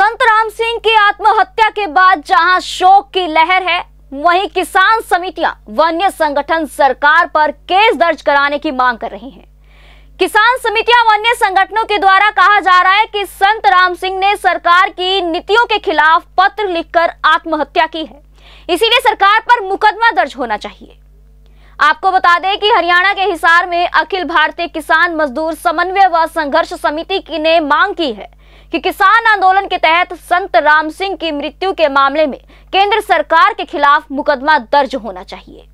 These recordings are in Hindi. संत राम सिंह की आत्महत्या के बाद जहां शोक की लहर है, वहीं किसान समितियां, वन्य संगठन सरकार पर केस दर्ज कराने की मांग कर रही हैं। किसान समितियां, वन्य संगठनों के द्वारा कहा जा रहा है कि संत राम सिंह ने सरकार की नीतियों के खिलाफ पत्र लिखकर आत्महत्या की है, इसीलिए सरकार पर मुकदमा दर्ज होना चाहिए। आपको बता दें कि हरियाणा के हिसार में अखिल भारतीय किसान मजदूर समन्वय व संघर्ष समिति ने मांग की है कि किसान आंदोलन के तहत संत राम सिंह की मृत्यु के मामले में केंद्र सरकार के खिलाफ मुकदमा दर्ज होना चाहिए।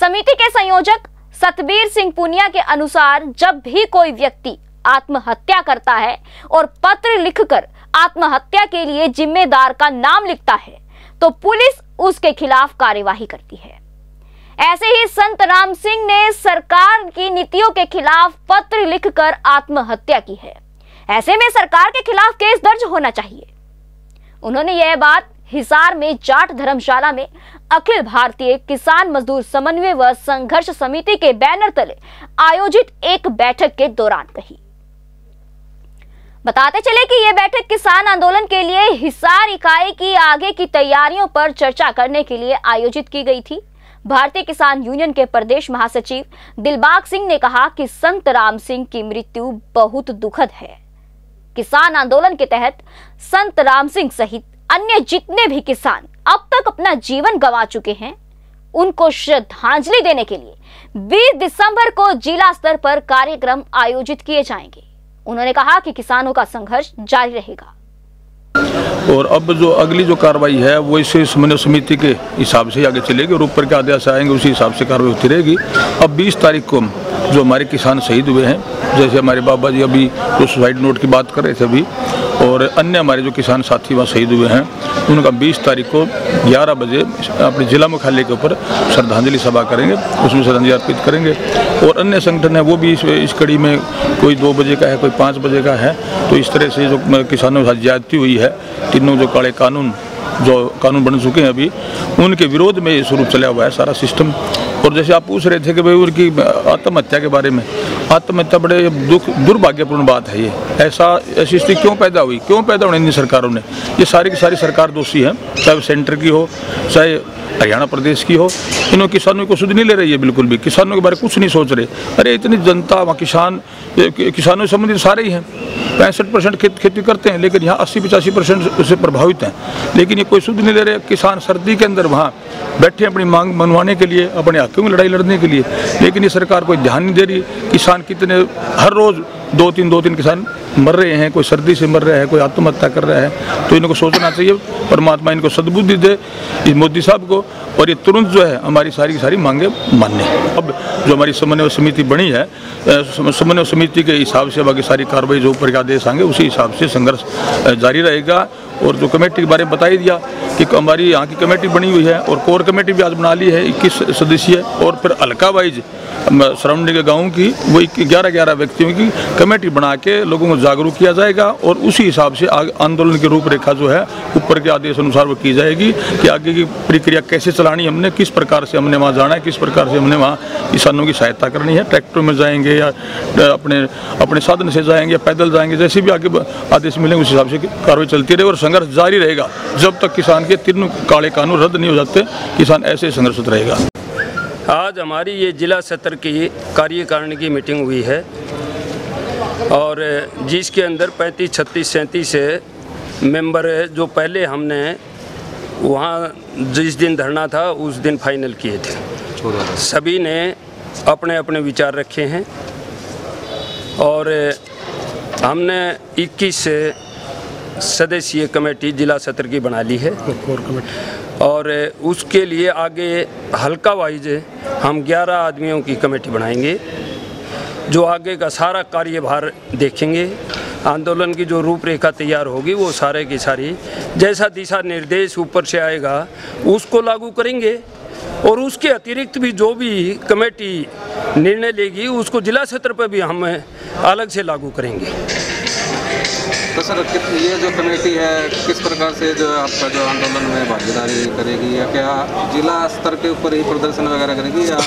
समिति के संयोजक सतबीर सिंह पुनिया के अनुसार, जब भी कोई व्यक्ति आत्महत्या करता है और पत्र लिखकर आत्महत्या के लिए जिम्मेदार का नाम लिखता है तो पुलिस उसके खिलाफ कार्यवाही करती है। ऐसे ही संत राम सिंह ने सरकार की नीतियों के खिलाफ पत्र लिखकर आत्महत्या की है, ऐसे में सरकार के खिलाफ केस दर्ज होना चाहिए। उन्होंने यह बात हिसार में जाट धर्मशाला में अखिल भारतीय किसान मजदूर समन्वय व संघर्ष समिति के बैनर तले आयोजित एक बैठक के दौरान कही। बताते चले कि यह बैठक किसान आंदोलन के लिए हिसार इकाई की आगे की तैयारियों पर चर्चा करने के लिए आयोजित की गई थी। भारतीय किसान यूनियन के प्रदेश महासचिव दिलबाग सिंह ने कहा कि संत राम सिंह की मृत्यु बहुत दुखद है। किसान आंदोलन के तहत संत राम सिंह सहित अन्य जितने भी किसान अब तक अपना जीवन गंवा चुके हैं, उनको श्रद्धांजलि देने के लिए 20 दिसंबर को जिला स्तर पर कार्यक्रम आयोजित किए जाएंगे। उन्होंने कहा कि किसानों का संघर्ष जारी रहेगा और अब जो अगली जो कार्रवाई है वो इसे समन्वय समिति के हिसाब से आगे चलेगी और ऊपर के आदेश आएंगे उसी हिसाब से कार्रवाई होती रहेगी। अब 20 तारीख को जो हमारे किसान शहीद हुए हैं, जैसे हमारे बाबा जी अभी जो सुसाइड नोट की बात कर रहे थे अभी, और अन्य हमारे जो किसान साथी वहाँ शहीद हुए हैं, उनका 20 तारीख को 11 बजे अपने जिला मुख्यालय के ऊपर श्रद्धांजलि सभा करेंगे, उसमें श्रद्धांजलि अर्पित करेंगे। और अन्य संगठन है वो भी इस कड़ी में, कोई 2 बजे का है, कोई 5 बजे का है। तो इस तरह से जो किसानों के साथ ज्यादती हुई है, तीनों जो काले कानून बन चुके हैं अभी, उनके विरोध में ये स्वरूप चला हुआ है सारा सिस्टम। और जैसे आप पूछ रहे थे कि भाई उनकी आत्महत्या के बारे में, आत्महत्या बड़े दुर्भाग्यपूर्ण बात है। ये ऐसी स्थिति क्यों पैदा हुई, क्यों पैदा होने इन सरकारों ने? ये सारी की सारी सरकार दोषी है, चाहे सेंटर की हो, चाहे हरियाणा प्रदेश की हो। इन किसानों को सुध नहीं ले रही है बिल्कुल भी, किसानों के बारे में कुछ नहीं सोच रहे। अरे इतनी जनता वहाँ किसानों से संबंधित सारे ही हैं, 65% खेती करते हैं, लेकिन यहाँ 80-85% उससे प्रभावित हैं, लेकिन ये कोई सुध नहीं ले रहे। किसान सर्दी के अंदर वहाँ बैठे अपनी मांग मनवाने के लिए, अपने हकों की लड़ाई लड़ने के लिए, लेकिन ये सरकार कोई ध्यान नहीं दे रही। किसान कितने हर रोज़ 2-3 किसान मर रहे हैं, कोई सर्दी से मर रहा है, कोई आत्महत्या कर रहा है। तो इनको सोचना चाहिए, परमात्मा इनको सद्बुद्धि दे, इस मोदी साहब को, और ये तुरंत जो है हमारी सारी की सारी मांगे मान्य है। अब जो हमारी समन्वय समिति बनी है, समन्वय समिति के हिसाब से बाकी सारी कार्रवाई जो ऊपर के आदेश आएंगे उसी हिसाब से संघर्ष जारी रहेगा। और जो कमेटी के बारे में बताई दिया कि हमारी यहाँ की कमेटी बनी हुई है और कोर कमेटी भी आज बना ली है 21 सदस्यीय, और फिर हल्का वाइज सराउंडिंग के गाँव की वो 11-11 व्यक्तियों की कमेटी बना के लोगों को जागरूक किया जाएगा और उसी हिसाब से आंदोलन की रूपरेखा जो है ऊपर के आदेश अनुसार वो की जाएगी कि आगे की प्रक्रिया कैसे चलानी है, हमने किस प्रकार से हमने वहाँ जाना है, किस प्रकार से हमने वहाँ किसानों की सहायता करनी है। ट्रैक्टर में जाएंगे या अपने साधन से जाएंगे या पैदल जाएंगे, जैसे भी आगे आदेश मिलेंगे उस हिसाब से कार्रवाई चलती रहे और संघर्ष जारी रहेगा जब तक किसान के तीनों काले कानून रद्द नहीं हो जाते। किसान ऐसे संघर्षित रहेगा। आज हमारी ये जिला सत्र की कार्यकारिणी की मीटिंग हुई है और जिसके अंदर 35, 36, 37 मेंबर जो पहले हमने वहाँ जिस दिन धरना था उस दिन फाइनल किए थे, सभी ने अपने अपने विचार रखे हैं और हमने 21 सदस्यीय कमेटी जिला सत्र की बना ली है और उसके लिए आगे हल्का वाइज हम 11 आदमियों की कमेटी बनाएंगे जो आगे का सारा कार्यभार देखेंगे। आंदोलन की जो रूपरेखा तैयार होगी वो सारे की सारी, जैसा दिशा निर्देश ऊपर से आएगा उसको लागू करेंगे और उसके अतिरिक्त भी जो भी कमेटी निर्णय लेगी उसको जिला सत्र पर भी हम अलग से लागू करेंगे। तो सर ये जो कमेटी है किस प्रकार से जो आपका जो आंदोलन में भागीदारी करेगी, या क्या जिला स्तर के ऊपर ही प्रदर्शन वगैरह करेगी? या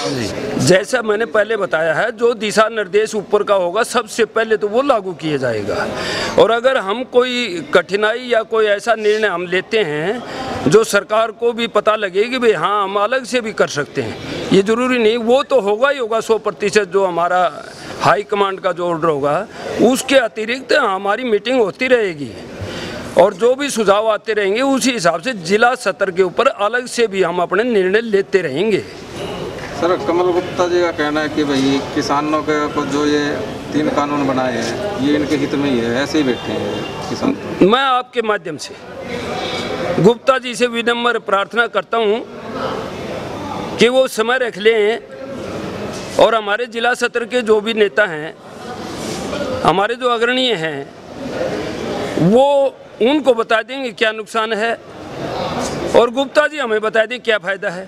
जैसा मैंने पहले बताया है, जो दिशा निर्देश ऊपर का होगा सबसे पहले तो वो लागू किया जाएगा। और अगर हम कोई कठिनाई या कोई ऐसा निर्णय हम लेते हैं जो सरकार को भी पता लगे कि भाई हाँ हम अलग से भी कर सकते हैं, ये जरूरी नहीं, वो तो होगा ही होगा 100%। जो हमारा हाई कमांड का जो ऑर्डर होगा उसके अतिरिक्त हमारी मीटिंग होती रहेगी और जो भी सुझाव आते रहेंगे उसी हिसाब से जिला स्तर के ऊपर अलग से भी हम अपने निर्णय लेते रहेंगे। सर कमल गुप्ता जी का कहना है कि भाई किसानों के ऊपर जो ये 3 कानून बनाए हैं ये इनके हित में ही है, ऐसे ही बैठे हैं किसान। मैं आपके माध्यम से गुप्ता जी से विनम्र प्रार्थना करता हूँ कि वो समय रख लें और हमारे जिला सत्र के जो भी नेता हैं, हमारे जो अग्रणीय हैं, वो उनको बता देंगे क्या नुकसान है और गुप्ता जी हमें बता दें क्या फ़ायदा है।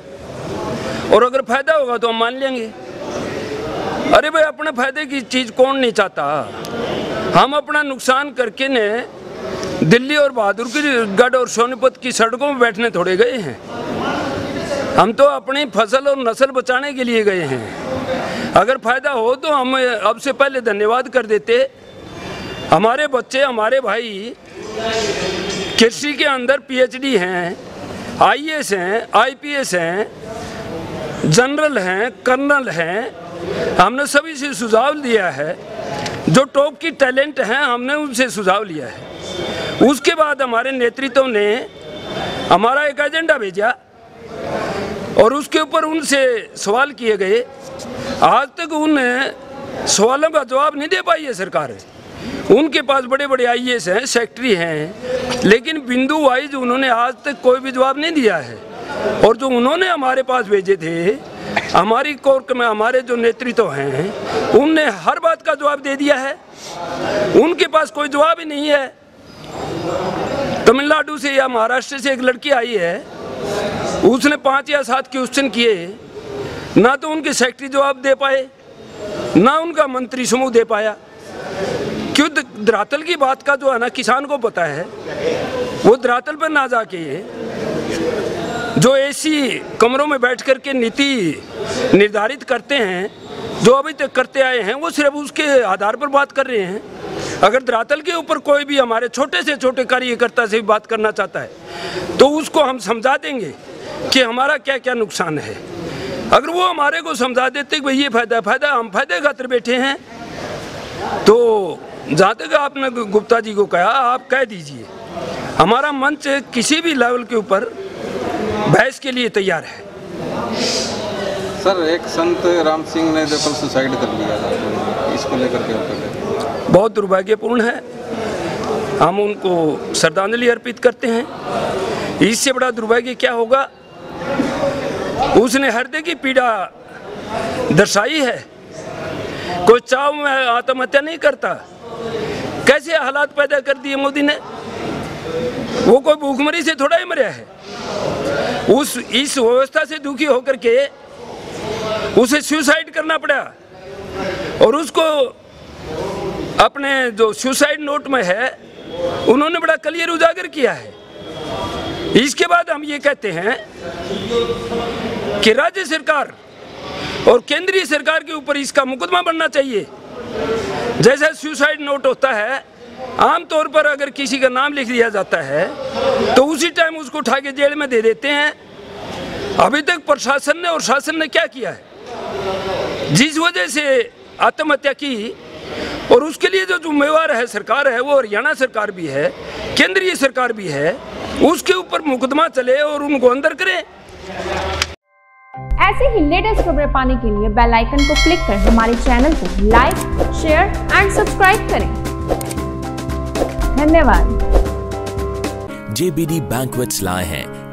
और अगर फ़ायदा होगा तो हम मान लेंगे। अरे भाई अपने फ़ायदे की चीज़ कौन नहीं चाहता। हम अपना नुकसान करके ने दिल्ली और बहादुरगढ़ और सोनपत की सड़कों में बैठने थोड़े गए हैं। हम तो अपनी फसल और नस्ल बचाने के लिए गए हैं। अगर फ़ायदा हो तो हम अब से पहले धन्यवाद कर देते। हमारे बच्चे, हमारे भाई कृषि के अंदर PhD हैं, IAS हैं, IPS हैं, जनरल हैं, कर्नल हैं। हमने सभी से सुझाव लिया है, जो टॉप की टैलेंट हैं हमने उनसे सुझाव लिया है। उसके बाद हमारे नेतृत्व ने हमारा एक एजेंडा भेजा और उसके ऊपर उनसे सवाल किए गए। आज तक उन सवालों का जवाब नहीं दे पाई है सरकार। उनके पास बड़े बड़े IAS हैं, सेक्रेटरी हैं, लेकिन बिंदु वाइज उन्होंने आज तक कोई भी जवाब नहीं दिया है। और जो उन्होंने हमारे पास भेजे थे, हमारी कोर में हमारे जो नेतृत्व हैं, उनने हर बात का जवाब दे दिया है। उनके पास कोई जवाब ही नहीं है। तमिलनाडु से या महाराष्ट्र से एक लड़की आई है, उसने 5 या 7 क्वेश्चन किए, ना तो उनके सेक्रेटरी जवाब दे पाए, ना उनका मंत्री समूह दे पाया। क्यों? धरातल की बात का जो है ना किसान को पता है, वो धरातल पर ना जाके जो ऐसी कमरों में बैठ कर के नीति निर्धारित करते हैं, जो अभी तक करते आए हैं, वो सिर्फ उसके आधार पर बात कर रहे हैं। अगर धरातल के ऊपर कोई भी हमारे छोटे से छोटे कार्यकर्ता से भी बात करना चाहता है तो उसको हम समझा देंगे कि हमारा क्या क्या नुकसान है। अगर वो हमारे को समझा देते कि भाई ये फ़ायदा, हम फायदे खातिर बैठे हैं, तो जहाँ तक आपने गुप्ता जी को कहा, आप कह दीजिए हमारा मंच किसी भी लेवल के ऊपर बहस के लिए तैयार है। सर एक संत राम सिंह ने देखो सुसाइड कर लिया था, इसको लेकर के बहुत दुर्भाग्यपूर्ण है। हम उनको श्रद्धांजलि अर्पित करते हैं। इससे बड़ा दुर्भाग्य क्या होगा? उसने हृदय की पीड़ा दर्शाई है। कोई चाव में आत्महत्या नहीं करता। कैसे हालात पैदा कर दिए मोदी ने? वो कोई भूखमरी से थोड़ा ही मरा है। उस इस व्यवस्था से दुखी होकर के उसे सुसाइड करना पड़ा। और उसको अपने जो सुसाइड नोट में है उन्होंने बड़ा क्लियर उजागर किया है। इसके बाद हम ये कहते हैं कि राज्य सरकार और केंद्रीय सरकार के ऊपर इसका मुकदमा बनना चाहिए। जैसा सुसाइड नोट होता है, आमतौर पर अगर किसी का नाम लिख दिया जाता है तो उसी टाइम उसको उठा के जेल में दे देते हैं। अभी तक प्रशासन ने और शासन ने क्या किया है? जिस वजह से आत्महत्या की और उसके लिए जो जिम्मेवार है सरकार है, वो हरियाणा सरकार भी है, केंद्रीय सरकार भी है, उसके ऊपर मुकदमा चले और उनको अंदर करें। ऐसे ही लेटेस्ट खबरें पाने के लिए बेल आइकन को क्लिक करें। हमारे चैनल को लाइक, शेयर एंड सब्सक्राइब करें। धन्यवाद। JBD Banquets लाए हैं